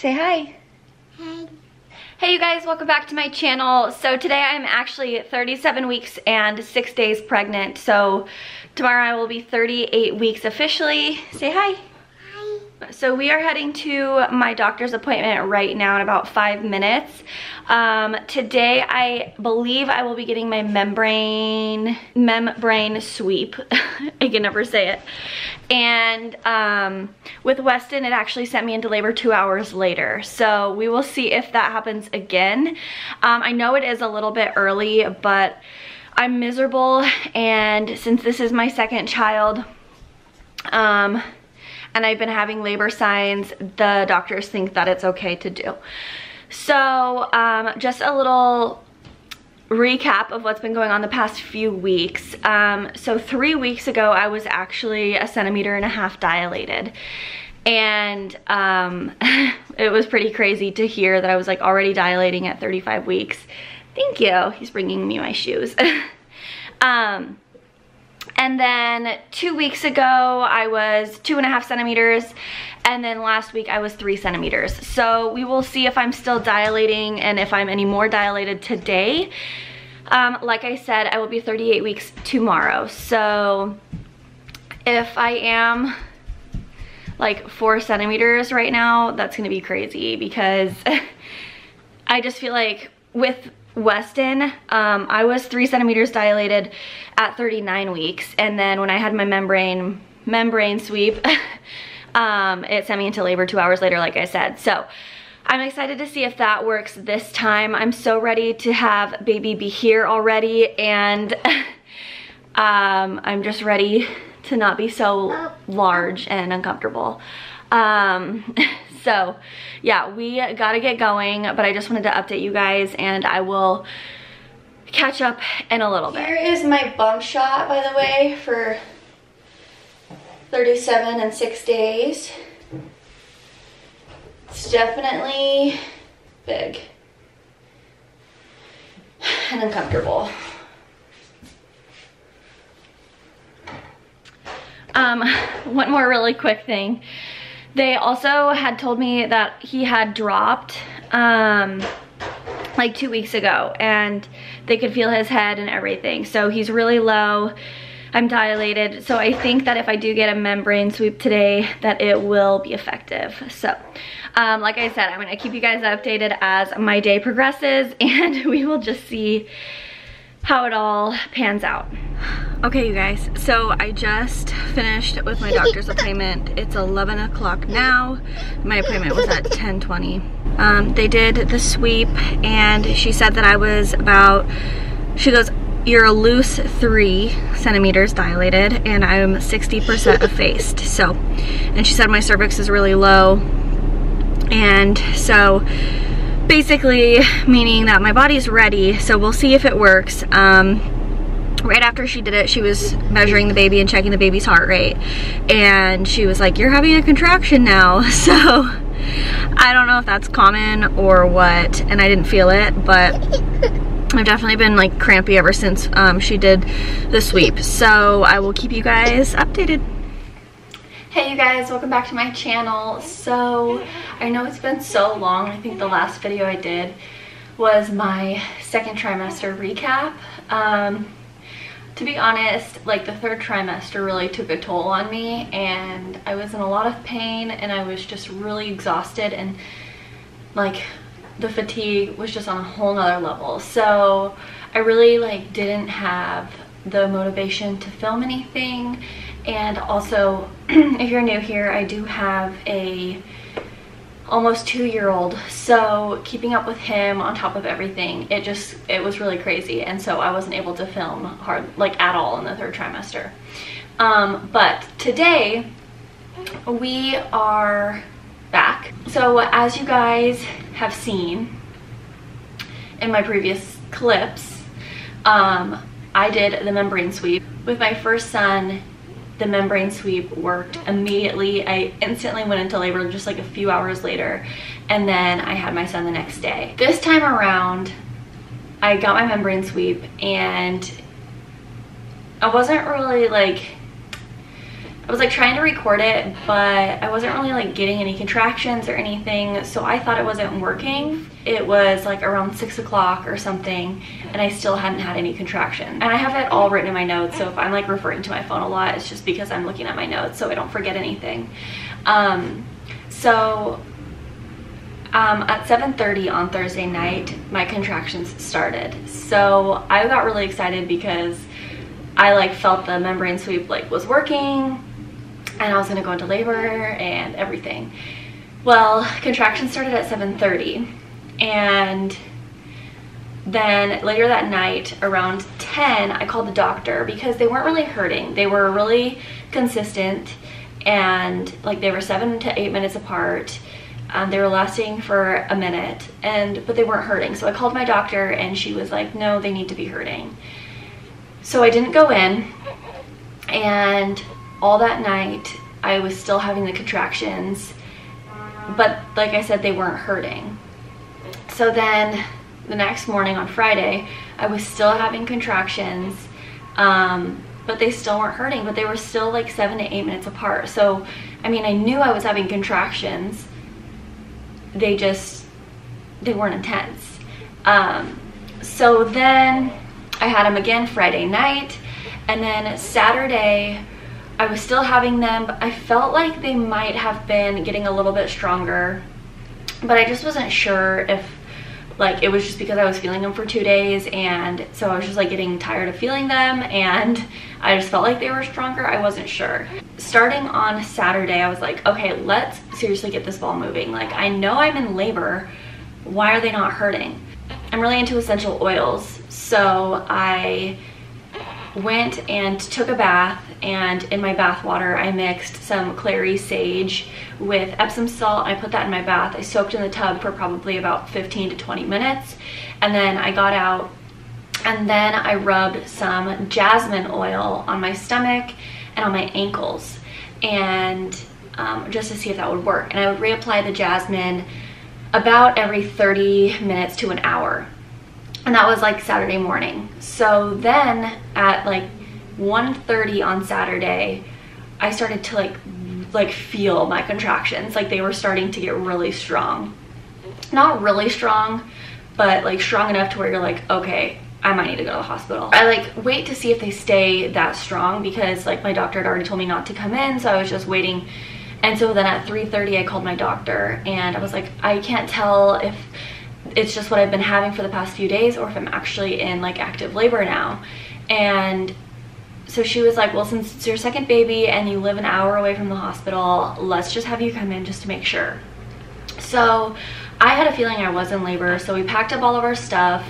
Say hi. Hi. Hey you guys, welcome back to my channel. So today I'm actually 37 weeks and 6 days pregnant. So tomorrow I will be 38 weeks officially. Say hi. Hi. So we are heading to my doctor's appointment right now in about 5 minutes. Today I believe I will be getting my membrane sweep. I can never say it. And with Westyn, it actually sent me into labor 2 hours later. So we will see if that happens again. I know it is a little bit early, but I'm miserable. And since this is my second child, and I've been having labor signs, the doctors think that it's okay to do. So just a little recap of what's been going on the past few weeks. So 3 weeks ago, I was actually 1.5 centimeters dilated. And it was pretty crazy to hear that I was like already dilating at 35 weeks. Thank you. He's bringing me my shoes. And then 2 weeks ago, I was 2.5 centimeters. And then last week, I was 3 centimeters. So we will see if I'm still dilating and if I'm any more dilated today. Like I said, I will be 38 weeks tomorrow. So if I am like 4 centimeters right now, that's going to be crazy because I just feel like with Westyn, I was 3 centimeters dilated at 39 weeks. And then when I had my membrane sweep, it sent me into labor 2 hours later, like I said. So I'm excited to see if that works this time. I'm so ready to have baby be here already. And I'm just ready to not be so large and uncomfortable. So yeah, we gotta get going, but I just wanted to update you guys and I will catch up in a little bit. Here is my bump shot, by the way, for 37 and 6 days. It's definitely big and uncomfortable. One more really quick thing. They also had told me that he had dropped like 2 weeks ago and they could feel his head and everything. So he's really low. I'm dilated. So I think that if I do get a membrane sweep today, that it will be effective. So like I said, I'm going to keep you guys updated as my day progresses and we will just see how it all pans out. Okay, you guys, so I just finished with my doctor's appointment. It's 11 o'clock now. My appointment was at 10:20. They did the sweep and she said that I was about, she goes, you're a loose 3 centimeters dilated and I'm 60% effaced. So, and she said my cervix is really low. And so, basically meaning that my body's ready, so we'll see if it works. Right after she did it, she was measuring the baby and checking the baby's heart rate, and she was like, you're having a contraction now. So I don't know if that's common or what, and I didn't feel it, but I've definitely been like crampy ever since she did the sweep. So I will keep you guys updated. Hey you guys, welcome back to my channel. So I know it's been so long. I think the last video I did was my second trimester recap. To be honest, like the third trimester really took a toll on me and I was in a lot of pain and I was just really exhausted and like the fatigue was just on a whole nother level. So I really like didn't have the motivation to film anything. And also, if you're new here, I do have a almost 2-year-old, so keeping up with him on top of everything, it was really crazy. And so I wasn't able to film hard like at all in the third trimester. But today we are back. So as you guys have seen in my previous clips, I did the membrane sweep with my first son. The membrane sweep worked immediately. I instantly went into labor just like a few hours later, and then I had my son the next day. This time around, I got my membrane sweep and I wasn't really like, I was like trying to record it, but I wasn't really like getting any contractions or anything, so I thought it wasn't working. It was like around 6 o'clock or something, and I still hadn't had any contractions. And I have it all written in my notes, so if I'm like referring to my phone a lot, it's just because I'm looking at my notes so I don't forget anything. At 7:30 on Thursday night, my contractions started. So I got really excited because I like felt the membrane sweep like was working and I was gonna go into labor and everything. Well, contractions started at 7:30, and then later that night around 10, I called the doctor because they weren't really hurting. They were really consistent, and like they were 7 to 8 minutes apart. They were lasting for a minute, but they weren't hurting. So I called my doctor and she was like, no, they need to be hurting. So I didn't go in, and all that night I was still having the contractions, but like I said, they weren't hurting. So then the next morning on Friday, I was still having contractions, but they still weren't hurting, but they were still like 7 to 8 minutes apart. So, I mean, I knew I was having contractions. They weren't intense. So then I had them again Friday night, and then Saturday I was still having them, but I felt like they might have been getting a little bit stronger, but I just wasn't sure if like it was just because I was feeling them for 2 days, and so I was just like getting tired of feeling them, and I just felt like they were stronger. I wasn't sure. Starting on Saturday, I was like, okay, let's seriously get this ball moving. Like, I know I'm in labor. Why are they not hurting? I'm really into essential oils, so I went and took a bath, and in my bath water I mixed some clary sage with Epsom salt. I put that in my bath. I soaked in the tub for probably about 15 to 20 minutes, and then I got out, and then I rubbed some jasmine oil on my stomach and on my ankles, and just to see if that would work. And I would reapply the jasmine about every 30 minutes to an hour. And that was like Saturday morning. So then at like 1:30 on Saturday, I started to like feel my contractions. Like they were starting to get really strong. Not really strong, but like strong enough to where you're like, okay, I might need to go to the hospital. I like wait to see if they stay that strong because like my doctor had already told me not to come in, so I was just waiting. And so then at 3:30, I called my doctor and I was like, I can't tell if it's just what I've been having for the past few days or if I'm actually in like active labor now. And so she was like, well, since it's your second baby and you live an hour away from the hospital, let's just have you come in just to make sure. So I had a feeling I was in labor, so we packed up all of our stuff.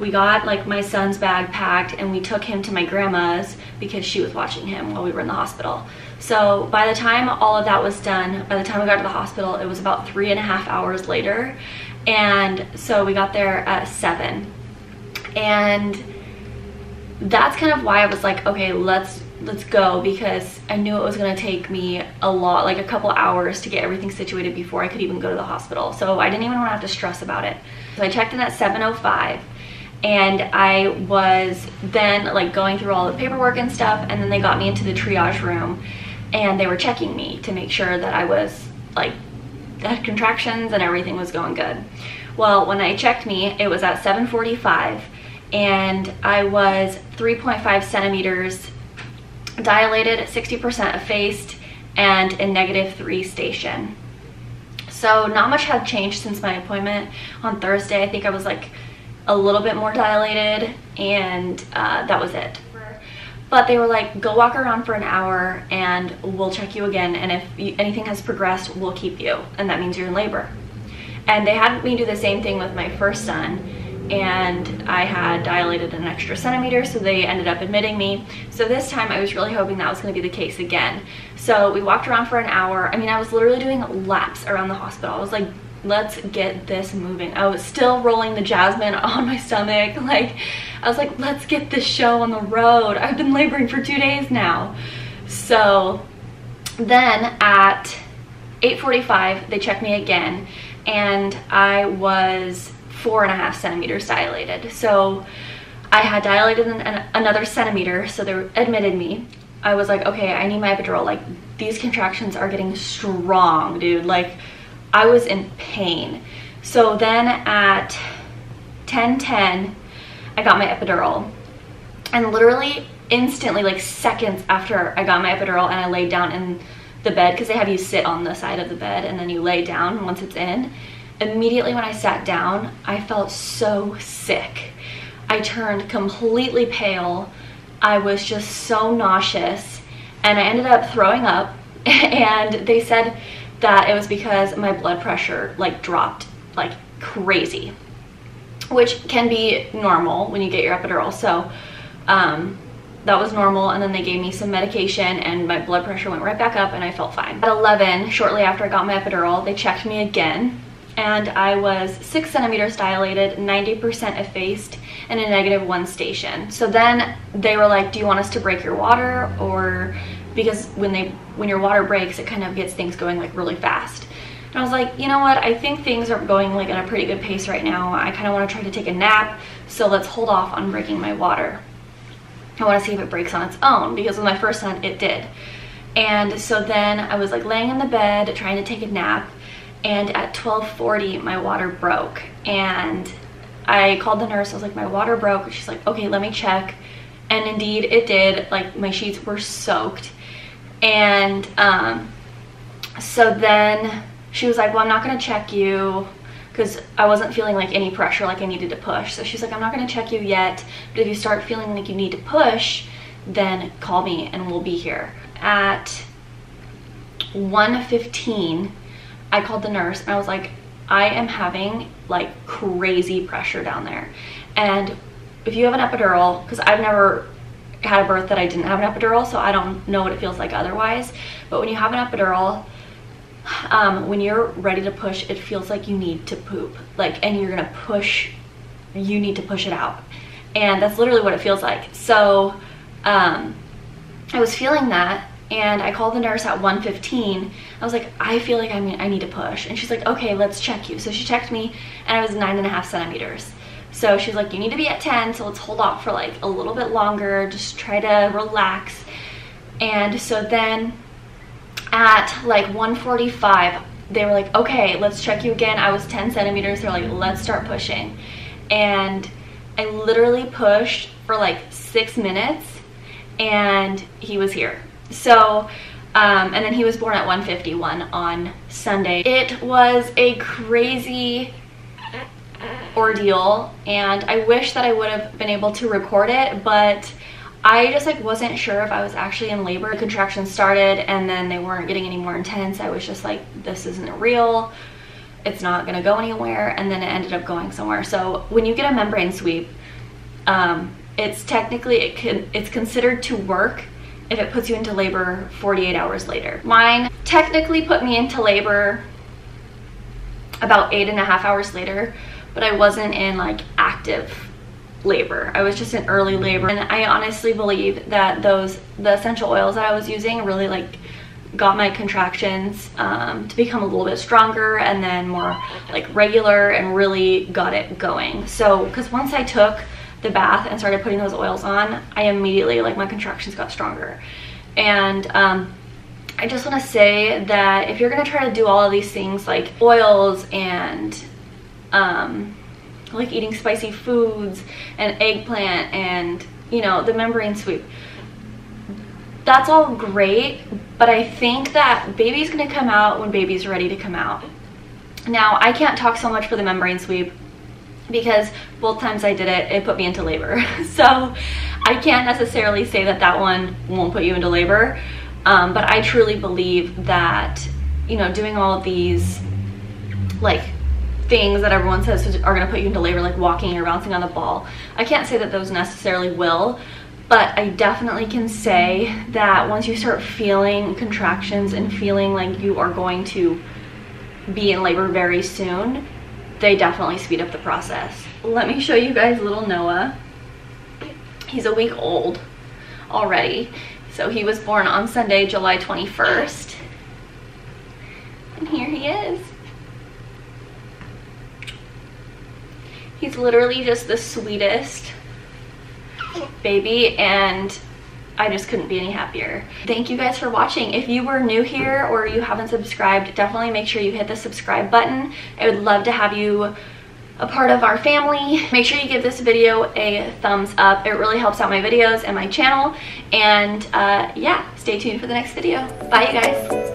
We got like my son's bag packed and we took him to my grandma's because she was watching him while we were in the hospital. So by the time all of that was done, by the time we got to the hospital, it was about 3.5 hours later. And so we got there at 7, and that's kind of why I was like, okay, let's go, because I knew it was going to take me a lot, like a couple hours to get everything situated before I could even go to the hospital. So I didn't even want to have to stress about it. So I checked in at 7:05, and I was then like going through all the paperwork and stuff, and then they got me into the triage room and they were checking me to make sure that I was like had contractions and everything was going good. Well, when I checked me, it was at 7:45, and I was 3.5 centimeters dilated, 60% effaced, and in -3 station. So not much had changed since my appointment on Thursday. I think I was like a little bit more dilated, and that was it. But they were like, go walk around for an hour and we'll check you again, and if anything has progressed, we'll keep you, and that means you're in labor. And they had me do the same thing with my first son, and I had dilated an extra centimeter, so they ended up admitting me. So this time I was really hoping that was going to be the case again. So we walked around for an hour. I mean, I was literally doing laps around the hospital. I was like, let's get this moving. I was still rolling the jasmine on my stomach. Like, I was like, let's get this show on the road. I've been laboring for 2 days now. So then at 8:45, they checked me again, and I was 4.5 centimeters dilated. So I had dilated another centimeter, so they admitted me. I was like, okay, I need my epidural. Like, these contractions are getting strong, dude. Like, I was in pain. So then at 10:10, I got my epidural. And literally instantly, like seconds after I got my epidural and I laid down in the bed, because they have you sit on the side of the bed and then you lay down once it's in. Immediately when I sat down, I felt so sick. I turned completely pale. I was just so nauseous, and I ended up throwing up. And they said that it was because my blood pressure like dropped like crazy, which can be normal when you get your epidural. So that was normal, and then they gave me some medication and my blood pressure went right back up and I felt fine. At 11, shortly after I got my epidural, they checked me again, and I was 6 centimeters dilated, 90% effaced, and a -1 station. So then they were like, do you want us to break your water? Or because when your water breaks, it kind of gets things going like really fast. And I was like, you know what? I think things are going like at a pretty good pace right now. I kind of want to try to take a nap. So let's hold off on breaking my water. I want to see if it breaks on its own, because with my first son, it did. And so then I was like laying in the bed trying to take a nap. And at 12:40, my water broke. And I called the nurse. I was like, my water broke. She's like, okay, let me check. And indeed it did. Like, my sheets were soaked. And so then she was like, well, I'm not going to check you, because I wasn't feeling like any pressure, like I needed to push. So she's like, I'm not going to check you yet, but if you start feeling like you need to push, then call me and we'll be here. At 1:15, I called the nurse and I was like, I am having like crazy pressure down there. And if you have an epidural, because I've never had a birth that I didn't have an epidural, so I don't know what it feels like otherwise, but when you have an epidural, when you're ready to push, it feels like you need to poop, like, and you're gonna push, you need to push it out. And that's literally what it feels like. So I was feeling that, and I called the nurse at 1:15. I was like, I feel like I need to push. And she's like, okay, let's check you. So she checked me, and I was 9.5 centimeters. So she's like, you need to be at 10, so let's hold off for like a little bit longer, just try to relax. And so then at like 1:45, they were like, okay, let's check you again. I was 10 centimeters. They're like, let's start pushing. And I literally pushed for like 6 minutes, and he was here. So, and then he was born at 1:51 on Sunday. It was a crazy ordeal, and I wish that I would have been able to record it, but I just like wasn't sure if I was actually in labor. The contractions started and then they weren't getting any more intense. I was just like, this isn't real. It's not gonna go anywhere. And then it ended up going somewhere. So when you get a membrane sweep, it's technically, it's considered to work if it puts you into labor 48 hours later. Mine technically put me into labor about 8.5 hours later, but I wasn't in like active labor. I was just in early labor, and I honestly believe that the essential oils that I was using really like got my contractions to become a little bit stronger and then more like regular, and really got it going. So because once I took the bath and started putting those oils on, I immediately like my contractions got stronger. And I just want to say that if you're going to try to do all of these things like oils and like eating spicy foods and eggplant and, you know, the membrane sweep, that's all great, but I think that baby's gonna come out when baby's ready to come out. Now, I can't talk so much for the membrane sweep because both times I did it, it put me into labor. So I can't necessarily say that that one won't put you into labor, but I truly believe that, you know, doing all of these like things that everyone says are going to put you into labor, like walking or bouncing on the ball, I can't say that those necessarily will, but I definitely can say that once you start feeling contractions and feeling like you are going to be in labor very soon, they definitely speed up the process. Let me show you guys little Noah. He's a week old already. So he was born on Sunday, July 21st. And here he is. He's literally just the sweetest baby, and I just couldn't be any happier. Thank you guys for watching. If you were new here or you haven't subscribed, definitely make sure you hit the subscribe button. I would love to have you a part of our family. Make sure you give this video a thumbs up. It really helps out my videos and my channel. And yeah, stay tuned for the next video. Bye, you guys.